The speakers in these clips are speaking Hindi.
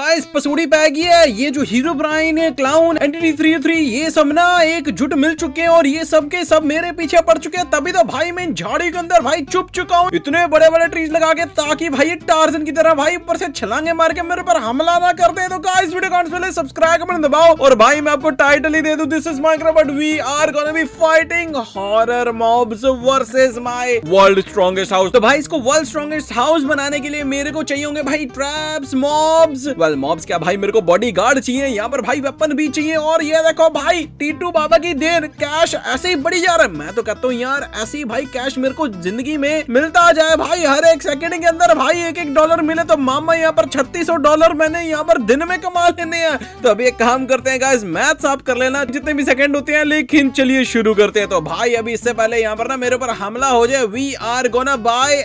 गाइस पसूड़ी पे आ गया ये जो हीरोब्राइन क्लाउन एंटिटी 303 ये सब ना एकजुट मिल चुके हैं और ये सबके सब मेरे पीछे पड़ चुके हैं। तभी तो भाई मैं झाड़ी के अंदर भाई छुप चुका हूँ इतने बड़े बड़े ट्रीज लगा के ताकि भाई टार्जन की तरह भाई ऊपर से छलांगे मार के मेरे पर हमला ना कर दे। तो गाइस वीडियो को पहले सब्सक्राइब बटन दबाओ और भाई मैं आपको टाइटल ही दे दूं this is Minecraft we are gonna be fighting horror mobs versus my world strongest house. तो भाई इसको वर्ल्ड स्ट्रॉन्गेस्ट हाउस बनाने के लिए मेरे को चाहिए होंगे भाई ट्रैप्स मॉब्स वेल मॉब्स क्या भाई मेरे को बॉडीगार्ड चाहिए यहाँ पर भाई वेपन भी चाहिए और ये देखो भाई टीटू बाबा की देन कैश ऐसे ही बढ़ी जा रहा है। मैं तो कहता हूँ यार ऐसे ही भाई कैश मेरे को जिंदगी में मिलता जाए भाई हर एक सेकंड के अंदर भाई एक एक डॉलर मिले तो मामा यहाँ पर $3600 मैंने यहाँ पर दिन में कमा लेने हैं। तो अभी एक काम करते हैं गाइस मैथ साफ कर लेना जितने भी सेकंड होते हैं लेकिन चलिए शुरू करते हैं। तो भाई अभी इससे पहले यहाँ पर ना मेरे ऊपर हमला हो जाए we are gonna bye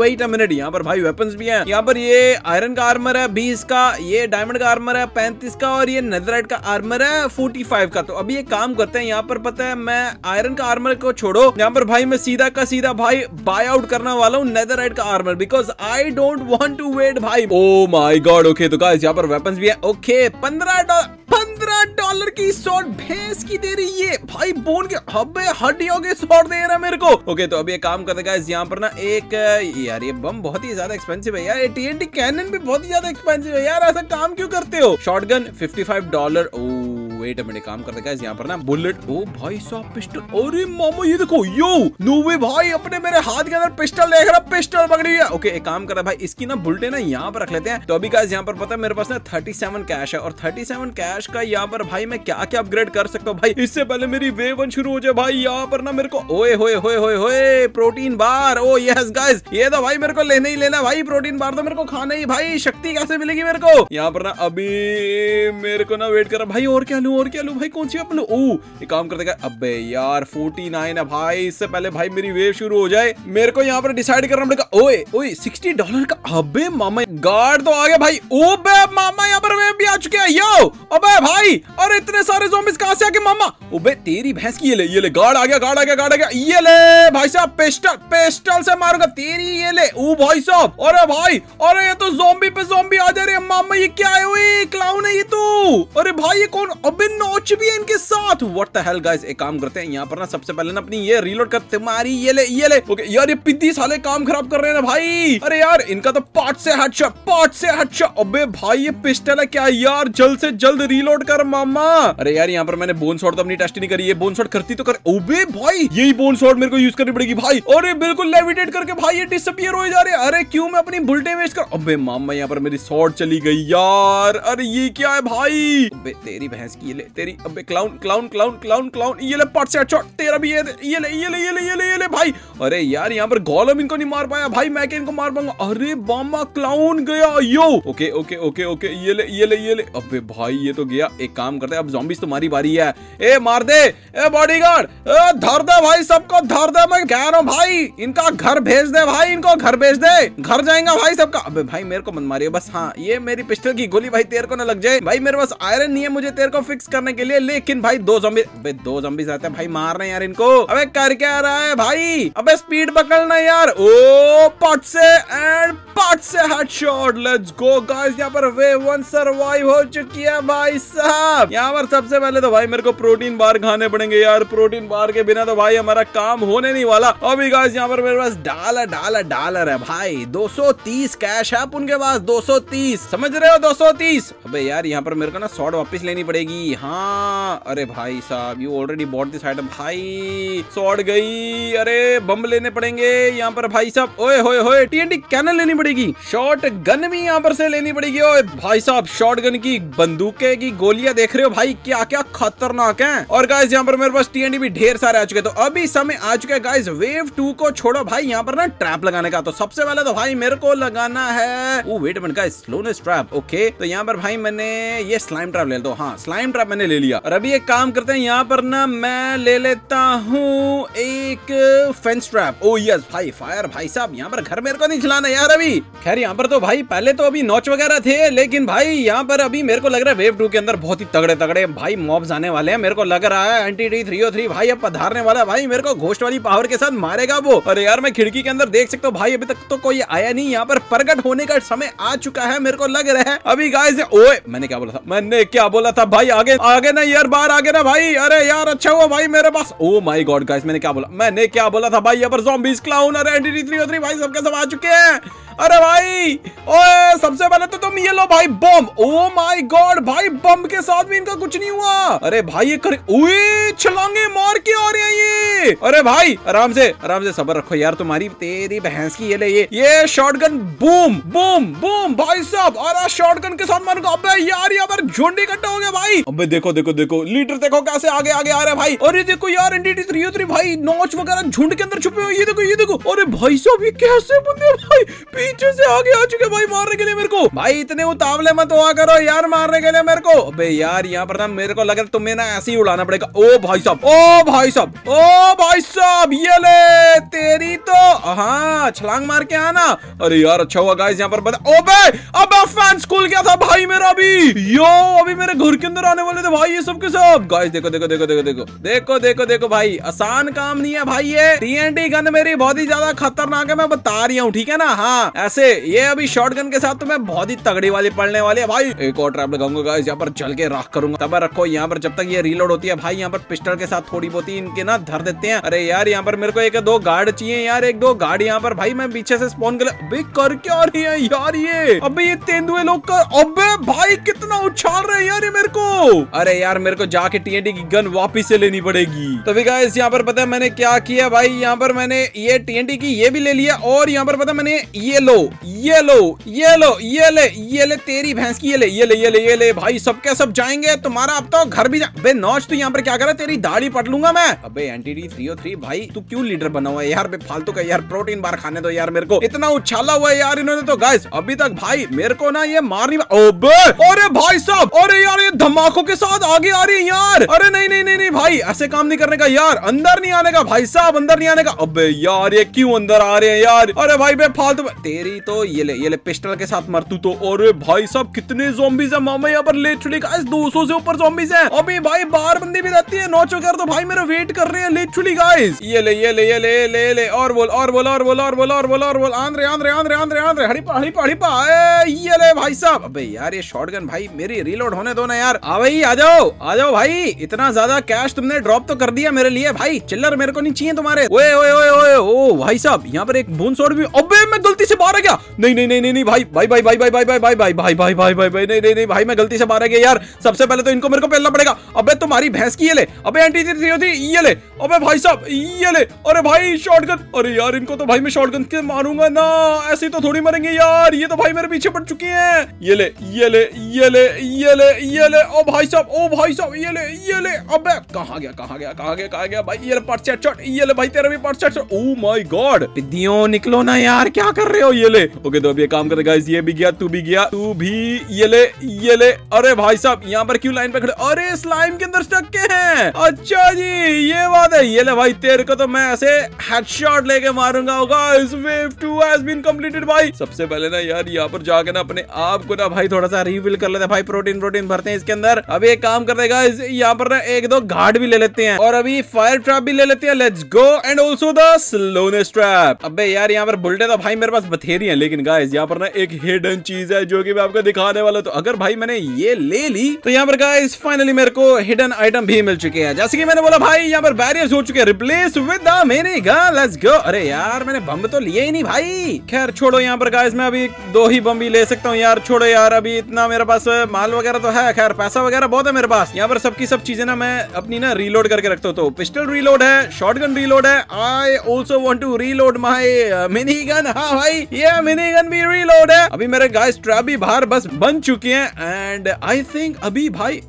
wait a minute यहाँ पर भाई वेपन्स भी हैं यहाँ पर ये आयरन का आर्मर है 20 का ये डायमंड का आर्मर है 35 का और ये नेदरराइट का आर्मर है 45 का। तो अभी एक काम करते हैं यहाँ पर पता है मैं आयरन का आर्मर को छोड़ो यहाँ पर भाई मैं सीधा का सीधा भाई बाय आउट करने वाला हूँ नेदरराइट का armour because I don't want to wait भाई। ओ माय गॉड ओके तो गाइस यहाँ पर वेपन्स भी है ओके $15 की शॉट भैंस की दे रही है भाई बोन के हब्बे हड्डियों के शॉट दे रहा है मेरे को। ओके तो अभी एक काम करते हैं गाइस यहाँ पर ना एक यार ये बम बहुत ही ज्यादा एक्सपेंसिव है यार ये TNT कैनन भी बहुत ही ज्यादा एक्सपेंसिव है यार ऐसा काम क्यों करते हो। शॉटगन $55 वेट मैंने काम करते गाइस यहाँ पर ना बुलेट ओ भाई साहब पिस्टल अरे मामा ये देखो यो नो वे भाई अपने मेरे हाथ के अंदर पिस्टल देख रहा पिस्टल पकड़ी है। ओके एक काम कर रहा है भाई इसकी ना बुलेट ना यहाँ पर रख लेते हैं। तो अभी गाइस यहाँ पर पता है मेरे पास ना 37 कैश है और 37 कैश का यहाँ पर भाई मैं क्या क्या अपग्रेड कर सकता हूँ भाई इससे पहले मेरी वेव 1 शुरू हो जाए भाई यहाँ पर ना मेरे को ओए होए होए होए होए protein bar oh yes guys ये तो भाई मेरे को लेना ही लेना भाई प्रोटीन बार तो मेरे को खाना ही भाई शक्ति कैसे मिलेगी मेरे को यहाँ पर ना अभी मेरे को ना वेट कर रहा भाई और क्या लू भाई कौन सी आप ओ ये काम कर देगा अबे यार 49 है भाई इससे पहले भाई मेरी वेव शुरू हो जाए मेरे को यहाँ पर डिसाइड करना पड़ेगा ओए ओए $60 का अबे मामा गार्ड तो आ गया भाई ओ बे मामा यहाँ पर वेव भी आ चुके हैं यो अबे भाई और इतने सारे ज़ॉम्बीज़ कहाँ से आ गए मामा ओबे तेरी भैंस की ये ले गार्ड आ गया गार्ड आ गया गार्ड आ गया ये ले भाई साहब पिस्टल पिस्टल से मारूंगा तेरी ये ले ओ भाई साहब अरे भाई अरे ये तो ज़ॉम्बी पे ज़ॉम्बी आ जा रहे हैं मामा ये क्या है ओए क्लाउन है ये तो अरे भाई ये कौन बिन नोच भी है इनके साथ व्हाट द हेल गाइस एक काम करते हैं यहाँ पर ना सबसे पहले ना अपनी ये रीलोड करते मारी ये ले ओके यार ये पिद्दी साले काम खराब कर रहे हैं ना भाई अरे यार इनका तो पार्ट से हेडशॉट अबे भाई ये पिस्टल है क्या यार जल्द से जल्द रीलोड कर मामा। अरे यार यहाँ पर मैंने बोन शॉट तो अपनी टेस्ट नहीं करी ये बोन शॉट करती तो कर ओबे भाई यही बोन शॉट मेरे को यूज करनी पड़ेगी भाई अरे बिल्कुल लेविटेट करके भाई ये डिसअपीयर हो जा रहे हैं अरे क्यों मैं अपनी बुलेटें वेस्ट कर अबे मामा यहाँ पर मेरी शॉट चली गई यार अरे ये क्या है भाई तेरी भैंस की ये ले तेरी अबे clown clown clown clown clown ये ले पार्ट से हेडशॉट तेरा भी ये ले भाई अरे यार यहाँ पर गोलम इनको नहीं मार पाया भाई मैं क्या इनको मार पाऊंगा अरे बामा क्लाउन गया yo okay okay okay okay ये ले अबे भाई ये तो गया। एक काम करते हैं अब ज़ॉम्बीज़ तुम्हारी बारी है ए मार दे ए बॉडीगार्ड धर दे भाई सबको धर दे मैं कह रहा हूँ भाई इनका घर भेज दे भाई इनको घर भेज दे घर जाएगा भाई सबका। अबे भाई मेरे को मत मारियो बस हाँ ये मेरी पिस्टल की गोली भाई तेरे को ना लग जाए भाई मेरे पास आयरन नहीं है मुझे तेरे को फिक्स करने के लिए लेकिन भाई दो ज़ॉम्बी आते हैं भाई मारना यार इनको अबे कर क्या रहा है भाई अबे स्पीड पकड़ना यार ओ पार्ट से हेडशॉट लेट्स गो गाइस यहाँ पर वेव 1 सरवाइव हो चुकी है भाई साहब। यहाँ पर सबसे पहले तो भाई मेरे को प्रोटीन बार खाने पड़ेंगे यार प्रोटीन बार के बिना तो भाई हमारा काम होने नहीं वाला। अभी गाइस यहाँ पर मेरे पास $1 है भाई 230 कैश है उनके पास 230 समझ रहे हो 230। अबे यार यहाँ पर मेरे को ना शॉट वापिस लेनी पड़ेगी हाँ अरे भाई साहब you already bought this item भाई शॉट गई अरे बम लेने पड़ेंगे यहाँ पर भाई साहब ओए होए होए TNT कैनन लेनी पड़ेगी शॉटगन भी यहाँ पर से लेनी पड़ेगी ओए भाई साहब शॉटगन की बंदूकें की गोलियां देख रहे हो भाई क्या क्या खतरनाक है। और गाइस यहाँ पर मेरे पास TNT भी ढेर सारे आ चुके तो अभी समय आ चुका है गाइस वेव 2 को छोड़ो भाई यहाँ पर ना ट्रैप लगाने का। तो सबसे पहले तो भाई मेरे को लगाना है oh wait a minute guys slowness trap okay तो यहाँ पर भाई मैंने ये स्लाइम ट्रैप ले लो हाँ स्लाइम ट्रैप मैंने ले लिया। और अभी एक काम करते हैं, यहाँ पर ना मैं ले लेता हूँ एक फेंस ट्रैप। ओ यस भाई, फायर भाई साहब, यहाँ पर घर मेरे को नहीं चलाना यार अभी। खैर यहाँ पर तो भाई पहले तो अभी नॉच वगैरह थे, लेकिन भाई यहाँ पर अभी मेरे को लग रहा है वेव 2 के अंदर बहुत ही तगड़े तगड़े भाई मॉब्स आने वाले हैं। मेरे को लग रहा है एंटिटी 303 भाई अब पधारने वाला, भाई मेरे को घोस्ट वाली पावर के साथ मारेगा वो। और यार मैं खिड़की के अंदर देख सकता हूँ भाई अभी तक तो कोई आया नहीं, यहाँ पर प्रकट होने का समय आ चुका है मेरे को लग रहा है अभी। गाइस ओए मैंने क्या बोला था, मैंने क्या बोला था भाई, आगे आगे ना यार, बाहर आगे ना भाई। अरे यार अच्छा हुआ भाई मेरे पास, ओ माय गॉड गाइस मैंने क्या बोला था भाई। यहाँ पर ज़ॉम्बीज़ क्लाउन और एंटिटी 303 भाई सबके सब आ चुके हैं। अरे भाई ओए सबसे पहले तो तुम ये लो भाई बॉम्ब। ओ माय गॉड भाई बम के साथ भी इनका कुछ नहीं हुआ। अरे भाई ये छलांगे मार के आ रहे हैं ये। अरे भाई आराम से सब्र रखो यार, तुम्हारी तेरी भैंस की। ये ले ये शॉटगन, बूम बूम बूम भाई साहब। अरे शॉटगन के साथ मारूंगा। अबे यार यहाँ पर झुंड इकट्ठा हो गया भाई। अबे देखो देखो देखो लीडर देखो कैसे आगे आगे आ रहा है भाई। और ये देखो यार एंटिटी 303 भाई नॉच वगैरह झुंड के अंदर छुपे हुए, ये देखो। अरे भाई साहब ये कैसे बंदे भाई पीछे से आगे आ चुके भाई मारने के लिए मेरे को। भाई इतने उतावले मत हुआ करो यार मारने के लिए मेरे को। अबे यार यहाँ पर ना मेरे को लग रहा है तुम्हें ना ऐसे ही उड़ाना पड़ेगा। ओ भाई साहब ये ले तेरी तो, हाँ छलांग मार के आना। अरे यार अच्छा हुआ गाइस यहाँ पर अबे फैंस खुल गया था भाई मेरा अभी। यो अभी मेरे घर के अंदर आने वाले थे भाई ये सब के सब। गाइस देखो भाई आसान काम नहीं है भाई ये। टीएनटी गन मेरी बहुत ही ज्यादा खतरनाक है, मैं बता रही हूँ ठीक है ना। हाँ ऐसे ये अभी शॉटगन के साथ तो मैं बहुत ही तगड़ी वाली पड़ने वाली है भाई। एक और ट्रैप लगाऊंगा गाइस यहाँ पर, जल के राख करूंगा। तब रखो यहाँ पर जब तक ये रीलोड होती है भाई। यहाँ पर पिस्टल के साथ थोड़ी बहुत ही इनके ना धर देते हैं। अरे यार यहाँ पर मेरे को एक दो गार्ड चाहिए यार, एक दो गार्ड यहाँ पर भाई मैं पीछे से स्पॉन कर। अबे कर क्या आ रही है यार ये, अबे ये तेंदुए लोग का। अबे भाई कितना उछाल रहे हैं यार ये मेरे को। अरे यार मेरे को जाके टीएनटी की गन वापिस से लेनी पड़ेगी। तो भी गाइस यहाँ पर पता है मैंने क्या किया भाई, यहाँ पर मैंने ये टीएनटी की ये भी ले लिया। और यहाँ पर पता मैंने ये लो तेरी भैंस की ये ले भाई सबके सब जाएंगे तुम्हारा अब तो घर भी जा। बे नॉच तो यहाँ पर क्या कर रहा है, तेरी दाढ़ी पट लूंगा मैं। अबे एंटिटी 303 भाई तू क्यों लीडर बना हुआ है यार, बे फालतू का यार प्रोटीन बार खाने दो यार मेरे को। इतना उछाला हुआ है यार इन्होंने तो गाइस अभी तक भाई मेरे को ना ये मारनी। ओबे अरे भाई साहब, अरे यार ये धमाकों के साथ आगे आ रही है यार। अरे नहीं भाई ऐसे काम नहीं करने का यार, अंदर नहीं आने का भाई साहब, अंदर नहीं आने का। अबे यार ये क्यों अंदर आ रहे हैं यार। अरे भाई बे फालतू तेरी तो ये ले पिस्टल के साथ मर तू तो। अरे भाई साहब कितने ज़ॉम्बीज़ है मामा यहाँ पर लेचुड़ी गाइस, 200 से ऊपर ज़ॉम्बीज़ है। अभी भाई बाहर बंदी भी रहती है नॉच वगैरह तो भाई मेरा वेट कर रहे हैं लेचुड़ी गाइस। ये ले और बोल आंद्रे हड़ीपा ये ले भाई साहब। अबे यार ये शॉटगन भाई मेरी रीलोड होने दो ना यार। आ भाई आ जाओ भाई, इतना ज्यादा कैश तुमने ड्रॉप तो कर दिया मेरे लिए भाई, चिल्लर मेरे को नहीं चाहिए तुम्हारे। ओ भाई साहब यहाँ पर एक बूंद शॉट भी। अबे मैं गलती से बाहर आ गया। नहीं भाई भाई मैं गलती से बाहर आ गया यार। सबसे पहले तो इनको मेरे को पहलना पड़ेगा। अबे तुम्हारी भैंस की ये ले, अबे एंटी 303 ये ले, अबे भाई साहब ये ले। अरे भाई शॉटगन, अरे यार इनको तो भाई मैं शॉटगन से मारूंगा ना, ऐसे तो थोड़ी मरेंगे यार। ये तो भाई मेरे पीछे पड़ चुकी है। ये ले ओ भाई साहब ये ले। अबे कहां गया भाई। ये ले पट सेट शॉट, ये ले भाई तेरा भी पट set shot. Oh my god पिदियों निकलो ना यार, क्या कर रहे हो। ये ले ओके, तो अब ये काम करते गाइस, ये भी गया तू भी ये ले। अरे भाई साहब यहाँ पर क्यों लाइन पे खड़े, अरे स्लाइम के अंदर स्टक के हैं। अच्छा जी ये बात है। ये ले भाई तेरे को तो मैं ऐसे हेडशॉट लेके मारूंगा guys. Wave 2 has been completed भाई। सबसे पहले ना यार यहाँ पर जाके ना अपने आप को ना भाई थोड़ा सा रिफिल कर लेते हैं भाई, प्रोटीन भरते हैं इसके अंदर। अब एक काम करते गाइस यहाँ पर ना एक दो गार्ड भी ले लेते हैं और अभी फायर ट्रैप भी ले लेते हैं। Let's go and also the slowness trap. अबे यार यहाँ पर बुलेट तो भाई मेरे पास बथेरी है, लेकिन गाइस यहाँ पर ना एक हिडन चीज है जो कि मैं आपको दिखाने वाला। तो अगर भाई मैंने ये ले ली तो यहाँ पर गाइस फाइनली मेरे को हिडन आइटम भी मिल चुके हैं। जैसे कि मैंने बोला भाई यहाँ पर बैरियर्स हो चुके हैं replace with the mini gun. Let's go. अरे यार मैंने बम तो लिए ही नहीं भाई। खैर छोड़ो, यहाँ पर गाइस मैं अभी दो ही बम भी ले सकता हूँ यार। छोड़ो यार अभी इतना मेरे पास माल वगैरह तो है, खैर पैसा वगैरह बहुत है मेरे पास। यहाँ पर सबकी सब चीजें ना मैं अपनी ना रीलोड करके रखता हूँ। तो पिस्टल रीलोड है, शॉटगन रीलोड है, I also want to reload my mini gun. हाँ भाई ये मिनी गन भी रीलोड है। अभी मेरे गाइस ट्रैप भी बाहर बस बन चुके हैं एंड आई थिंक अभी भाई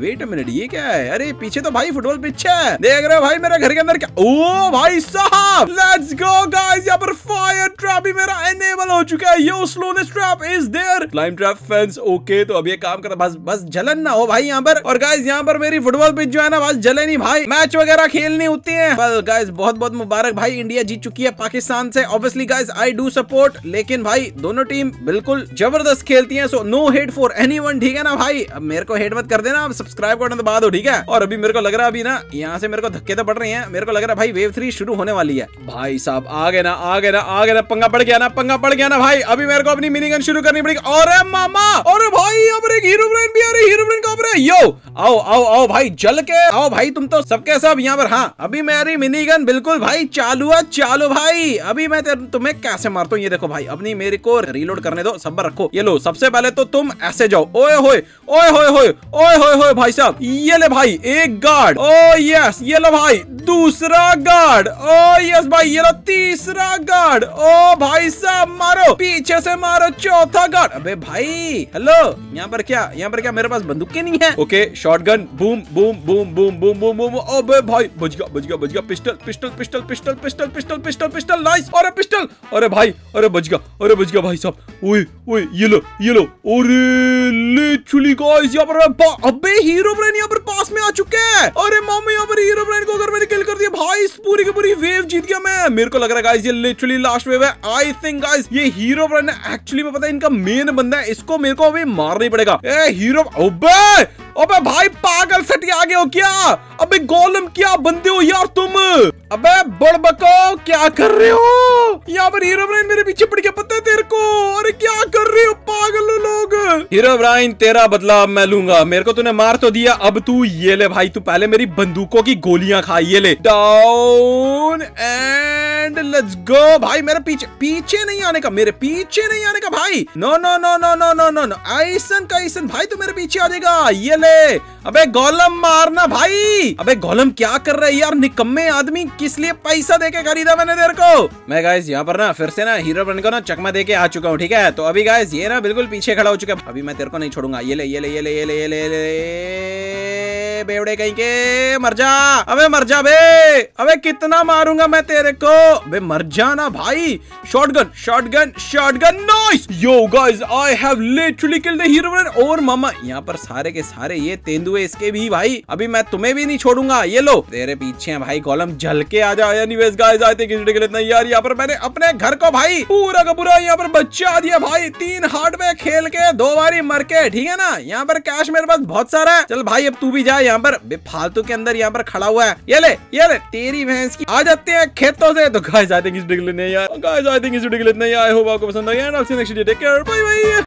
वेट अ मिनट, ये क्या है? अरे पीछे तो भाई फुटबॉल पिच है, देख रहे हो भाई मेरे घर के अंदर क्या? ओ भाई साहब लेट्स गो गाइस, यहाँ पर फायर ट्रैप भी मेरा एनेबल हो चुका है। Yo slowness trap is there, climb trap fence okay. तो अब ये काम कर, बस बस जलन ना हो भाई यहाँ पर। और गाइस यहाँ पर मेरी फुटबॉल पिच जो है ना बस जले नहीं भाई, मैच वगैरह खेलनी होती है। पर गाइस बहुत बहुत मुबारक भाई, इंडिया जीत चुकी है पाकिस्तान से। Obviously guys I do support, लेकिन भाई दोनों टीम बिल्कुल जबरदस्त खेलती है। So no hate for anyone, ठीक है ना भाई? अब मेरे को हेट मत कर देना, अब सब्सक्राइब करने के बाद हो, ठीक है? और अभी मेरे को लग रहा है अभी ना यहाँ से मेरे को धक्के तो पड़ रहे हैं, मेरे को लग रहा है भाई वेव 3 शुरू होने वाली है। भाई साहब आ गए ना, पंगा पड़ गया ना, भाई। अभी मेरे को अपनी मिनी गन शुरू करनी पड़ेगी। और मामा और भाई यहाँ पर एक हीरोब्राइन भी आ रही है, हीरोब्राइन का ऊपर है। यो आओ आओ आओ भाई, जल के आओ भाई तुम तो सबके सब यहाँ पर। हाँ अभी मेरी मिनी गन बिल्कुल भाई चालू है, चालो भाई। अभी मैं तुम्हें कैसे मारता हूँ ये देखो भाई, अपनी मेरे को रीलोड करने दो, सब्र रखो। ये लो, सबसे पहले तो तुम ऐसे जाओ, ओए होए ओए होए होए ओए होए भाई साहब। ये ले भाई एक गार्ड, ओ यस। ये लो भाई दूसरा गार्ड, ओ यस भाई। ये लो तीसरा गार्ड, ओ भाई साहब मारो, पीछे से मारो। चौथा गार्ड, अबे भाई हेलो, यहाँ पर क्या मेरे पास बंदूकें नहीं है? Okay shotgun, boom boom boom boom boom boom boom. अबे भाई बच गया। Pistol nice. अरे पिस्टल, अरे भाई, अरे बच गया भाई साहब। ओए ओए ये लो। अरे लिटरली गाइस यहाँ पर अबे हीरोब्राइन यहाँ पर पास में आ चुके हैं। अरे मामा यहाँ पर हीरोब्राइन को अगर मैंने किल कर दिया भाई, पूरी की पूरी वेव जीत गया मैं। मेरे को लग रहा है गाइस ये लिटरली लास्ट वेव है। आई थिंक गाइस ये हीरोब्राइन एक्चुअली में पता है इनका मेन बंदा है, इसको मेरे को अभी मारना ही पड़ेगा। ए हीरो अबे भाई पागल सटी आ गए हो क्या? अबे गोलम क्या बंदे हो यार तुम? अबे बड़बको क्या कर रहे हो? यहाँ पर हीरोब्राइन मेरे पीछे पड़ गया, पता है तेरे को? अरे क्या कर रहे हो पागल हो लोग? हीरोब्राइन तेरा बदला मैं लूंगा, मेरे को तूने मार तो दिया, अब तू ये ले भाई, तू पहले मेरी बंदूकों की गोलियां खा। ये lay down and let's go भाई। मेरे पीछे नहीं आने का, भाई। नो ऐसन भाई तू मेरे पीछे आ जाएगा। ये अबे गोलम मारना भाई। अबे गोलम क्या कर रहा है यार, निकम्मे आदमी, किस लिए पैसा देके खरीदा मैंने तेरे को? मैं गाइस यहाँ पर ना फिर से ना हीरोब्राइन को ना चकमा देके आ चुका हूँ, ठीक है? तो अभी गाइस ये ना बिल्कुल पीछे खड़ा हो चुका है, अभी मैं तेरे को नहीं छोड़ूंगा। ये ले बेवड़े कहीं के, मर जा। अबे मर जा बे, अबे कितना मारूंगा मैं तेरे को बे, मर जा ना भाई। Shotgun nice. Yo guys I have literally killed the Herobrine. और मामा यहाँ पर सारे के सारे ये तेंदुए इसके भी भाई, अभी मैं तुम्हें भी नहीं छोड़ूंगा। ये लो तेरे पीछे हैं भाई गोलम, झल के आ जा। Anyways guys I think it's ridiculous ना यार, यहाँ पर मैंने अपने घर को भाई पूरा का पूरा यहाँ पर बचा दिया भाई। 3 हार्ड में खेल के 2 बारी मर के, ठीक है ना? यहाँ पर कैश मेरे पास बहुत सारा है। चल भाई अब तू भी जा यहाँ पर, बेफालतू के अंदर यहाँ पर खड़ा हुआ है। ये ले तेरी भैंस की। आ जाते हैं खेतों से। तो guys I think it's ridiculous ना यार, आई होप आपको पसंद आया।